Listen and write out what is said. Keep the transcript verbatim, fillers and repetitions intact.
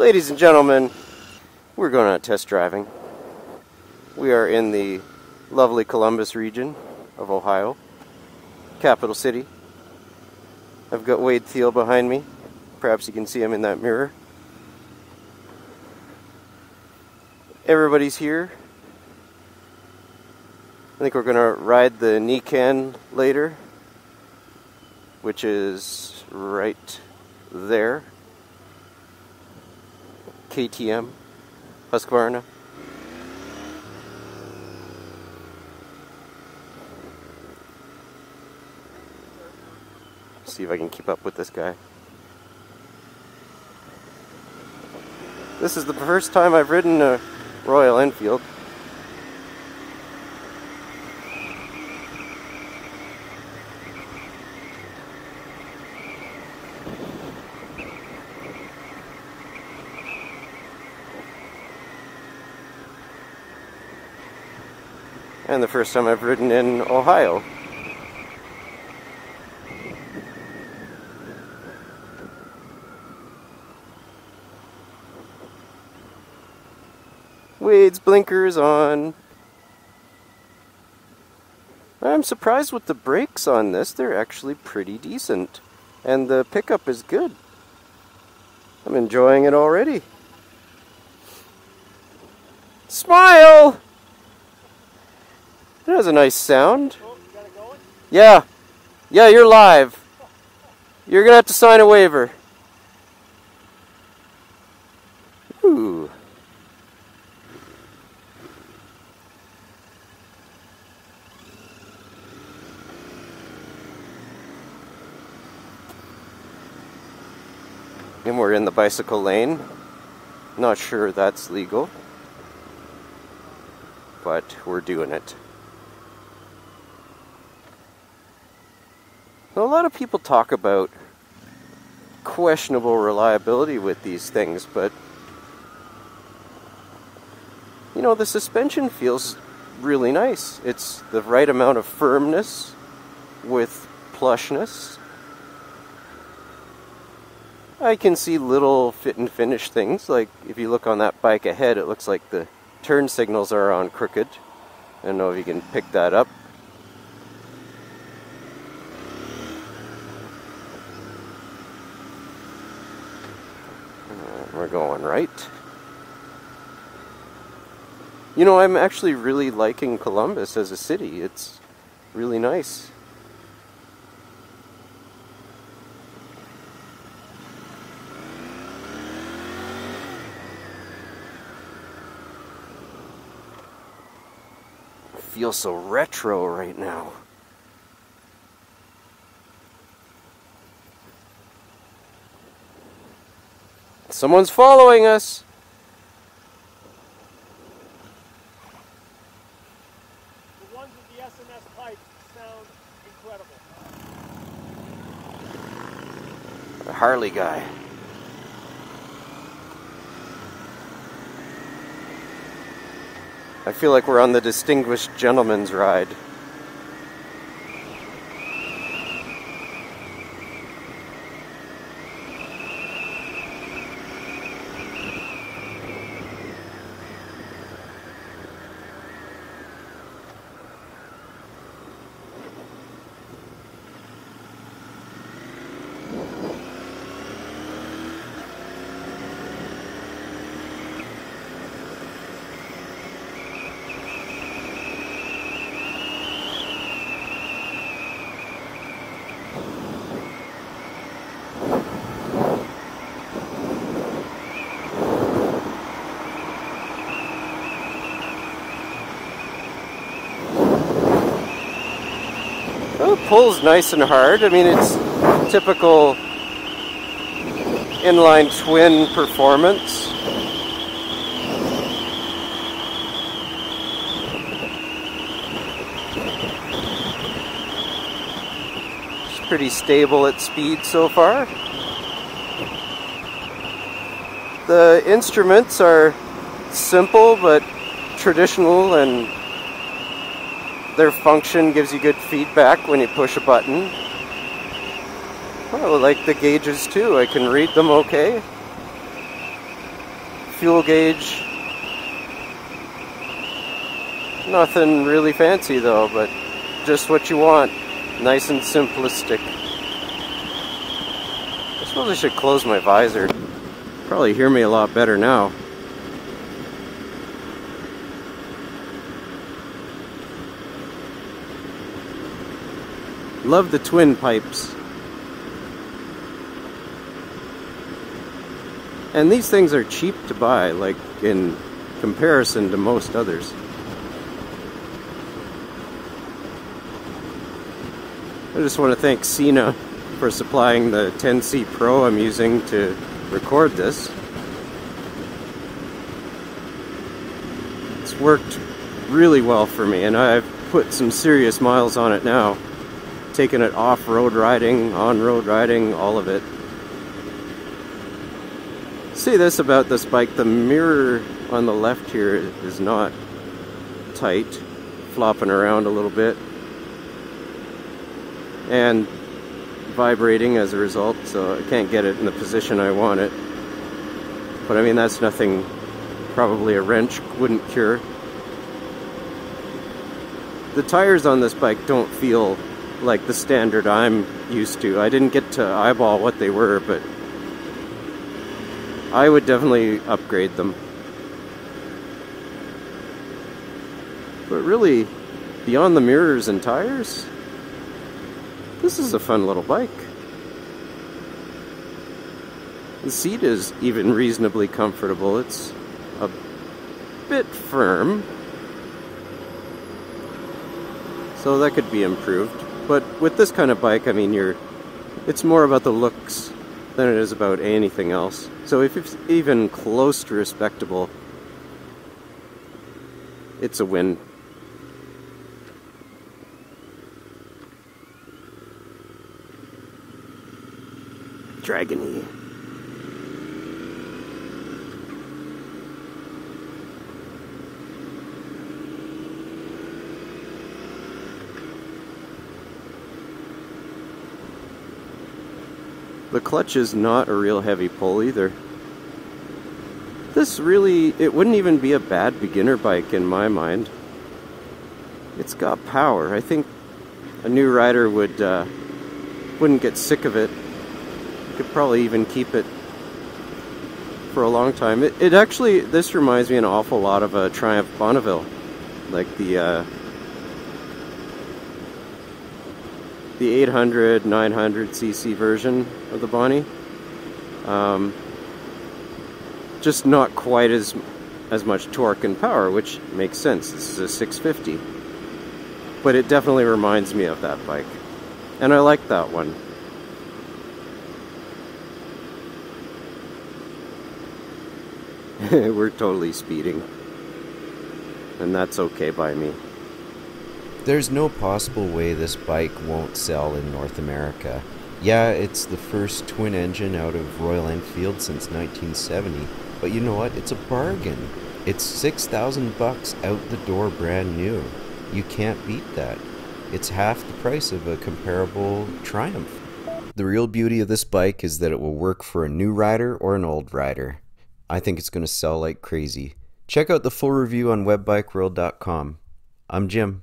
Ladies and gentlemen, we're going on a test driving. We are in the lovely Columbus region of Ohio, capital city. I've got Wade Thiel behind me. Perhaps you can see him in that mirror. Everybody's here. I think we're going to ride the Nikan later, which is right there. K T M Husqvarna. See if I can keep up with this guy. This is the first time I've ridden a Royal Enfield. And the first time I've ridden in Ohio. Wade's blinkers on. I'm surprised with the brakes on this. They're actually pretty decent. And the pickup is good. I'm enjoying it already. Smile! That has a nice sound. Oh, you got it going? Yeah. Yeah, you're live. You're going to have to sign a waiver. Ooh. And we're in the bicycle lane. Not sure that's legal, but we're doing it. Now, a lot of people talk about questionable reliability with these things, but you know, the suspension feels really nice. It's the right amount of firmness with plushness. I can see little fit and finish things, like if you look on that bike ahead, it looks like the turn signals are on crooked. I don't know if you can pick that up. We're going right. You know, I'm actually really liking Columbus as a city. It's really nice. I feel so retro right now. Someone's following us. The ones with the S M S pipes sound incredible. The Harley guy. I feel like we're on the Distinguished Gentleman's Ride. Pulls nice and hard. I mean, it's typical inline twin performance. It's pretty stable at speed so far. The instruments are simple but traditional, and their function gives you good feedback when you push a button. Well, I like the gauges too. I can read them okay. fuel gauge. Nothing really fancy though, but just what you want. Nice and simplistic. I suppose I should close my visor. Probably hear me a lot better now. Love the twin pipes. And these things are cheap to buy, like in comparison to most others. I just want to thank Sena for supplying the ten C Pro I'm using to record this. It's worked really well for me, and I've put some serious miles on it now. Taking it off-road riding, on-road riding, all of it. See this about this bike, the mirror on the left here is not tight, flopping around a little bit and vibrating as a result, so I can't get it in the position I want it. But I mean, that's nothing probably a wrench wouldn't cure. The tires on this bike don't feel like the standard I'm used to. I didn't get to eyeball what they were, but I would definitely upgrade them. But really, beyond the mirrors and tires, this is a fun little bike. The seat is even reasonably comfortable. It's a bit firm, so that could be improved. But with this kind of bike, I mean, you're, it's more about the looks than it is about anything else. So if it's even close to respectable, it's a win. Dragony. The clutch is not a real heavy pull either. This really, it wouldn't even be a bad beginner bike in my mind. It's got power. I think a new rider would, uh, wouldn't get sick of it. Could probably even keep it for a long time. It, it actually, this reminds me an awful lot of a Triumph Bonneville. Like the, uh, the eight hundred, nine hundred C C version of the Bonnie. Um, just not quite as as much torque and power, which makes sense. This is a six fifty. But it definitely reminds me of that bike. And I like that one. We're totally speeding. And that's okay by me. There's no possible way this bike won't sell in North America. Yeah, it's the first twin engine out of Royal Enfield since nineteen seventy, but you know what? It's a bargain. It's six thousand bucks out the door brand new. You can't beat that. It's half the price of a comparable Triumph. The real beauty of this bike is that it will work for a new rider or an old rider. I think it's going to sell like crazy. Check out the full review on web bike world dot com. I'm Jim.